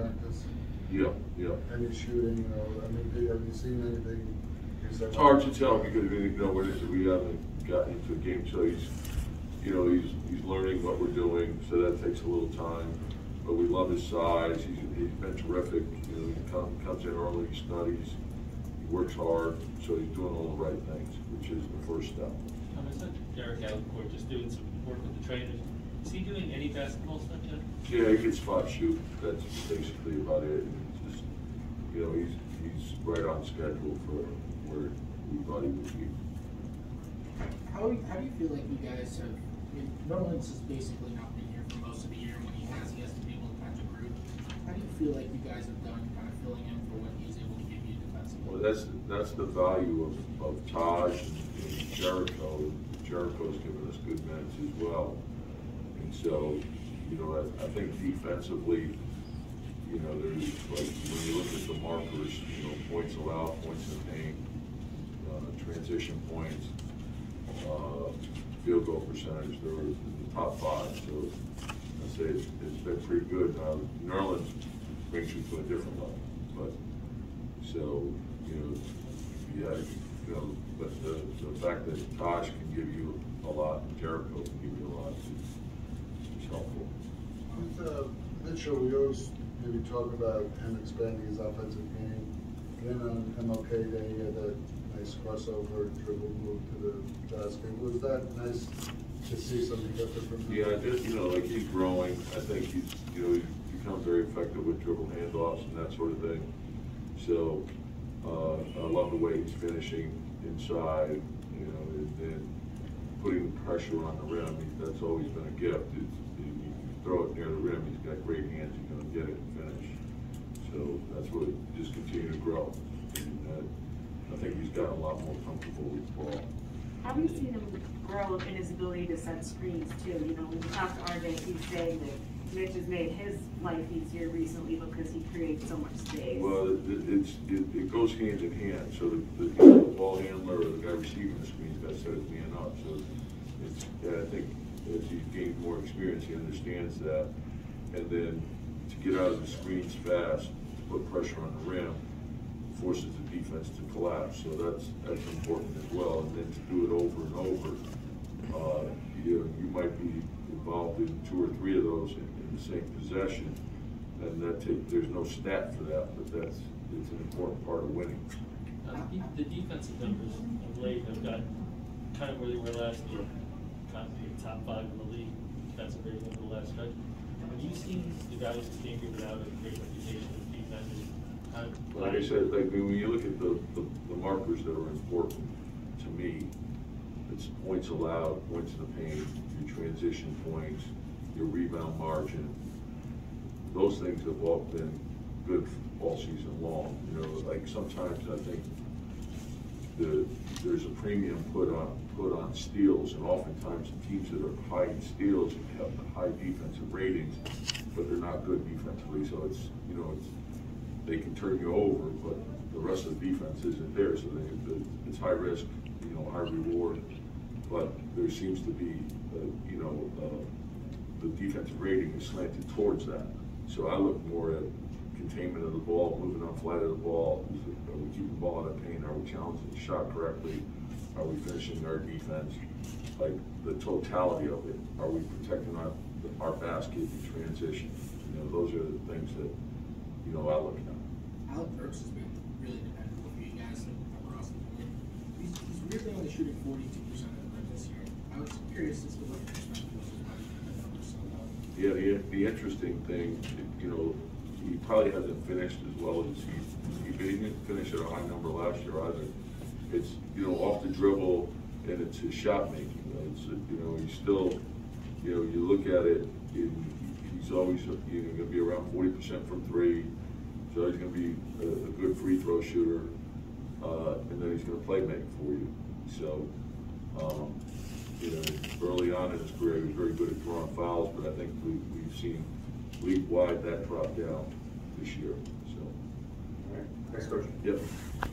practice? Yeah, yeah. Any shooting, have you seen anything? It's hard to tell because we haven't gotten into a game, so he's learning what we're doing, so that takes a little time. But we love his size. He's been terrific. He comes in early, he studies, he works hard, so he's doing all the right things, which is the first step. Isn't Derek Alcott just doing some work with the trainers? Is he doing any basketball stuff yet? Yeah, he can spot shoot. That's basically about it. It's just, he's right on schedule for where we thought he would be. How do you feel like you guys have? I mean, New Orleans has basically not been here for most of the year. When he has to be able to catch a group. How do you feel like you guys have done kind of filling in for what he's able to give you defensively? Well, that's the value of Taj and Jericho. Jericho's given us good minutes as well. And so, I think defensively, there's like when you look at the markers, points allowed, points in the paint, transition points, field goal percentage, they're in the top 5. So I'd say it's been pretty good. New Orleans brings you to a different level. But so, but the fact that Taj can give you a lot, Jericho can give you a lot, is helpful. With Mitchell, we always maybe talk about him expanding his offensive game. Then on MLK Day, he had that nice crossover dribble move to the basket. Was that nice to see something different from him? Yeah, just like he's growing. I think he's he's become very effective with dribble handoffs and that sort of thing. So I love the way he's finishing inside, and putting pressure on the rim. That's always been a gift. You throw it near the rim, he's got great hands, he's going to get it and finish. So that's what just continue to grow. And I think he's gotten a lot more comfortable with the ball. Have you seen him grow in his ability to set screens too? When you talk to RJ, he's saying that Mitch has made his life easier recently because he creates so much space. Well, it goes hand in hand. So the ball handler or the guy receiving the screen's got to set his man up. So I think as he's gained more experience, he understands that. And then to get out of the screens fast, to put pressure on the rim, forces the defense to collapse. So that's important as well. And then to do it over and over, you might be involved in 2 or 3 of those in the same possession, and there's no stat for that, but it's an important part of winning. The defensive numbers of late have gotten kind of where they were last year, kind of the top 5 in the league. That's a very good last stretch. Have you seen the guys who came here without a great reputation of defense? Like I said, when you look at the markers that are important to me, it's points allowed, points in the paint, your transition points, your rebound margin. Those things have all been good all season long. Like sometimes I think there's a premium put on steals, and oftentimes the teams that are high in steals have high defensive ratings, but they're not good defensively. So they can turn you over, but the rest of the defense isn't there. So it's high risk, high reward. But there seems to be, the defensive rating is slanted towards that. So I look more at containment of the ball, moving on flight of the ball. Are we keeping the ball out of paint? Are we challenging the shot correctly? Are we finishing our defense? Like the totality of it. Are we protecting our basket in transition? Those are the things that I look at. Alec Burks has been really dependable for you guys across the board. He's weirdly only shooting 42% of the rim this year. I was curious as to what your perspective was about the numbers so low. Yeah, the interesting thing, he probably hasn't finished as well as he didn't finish at a high number last year either. It's off the dribble, and it's his shot making. It's he's still you look at it. He's always going to be around 40% from 3, so he's going to be a good free throw shooter, and then he's going to play make for you. So, early on in his career, he was very good at drawing fouls, but I think we've seen league-wide that drop down this year. So, all right. Next question. Yep.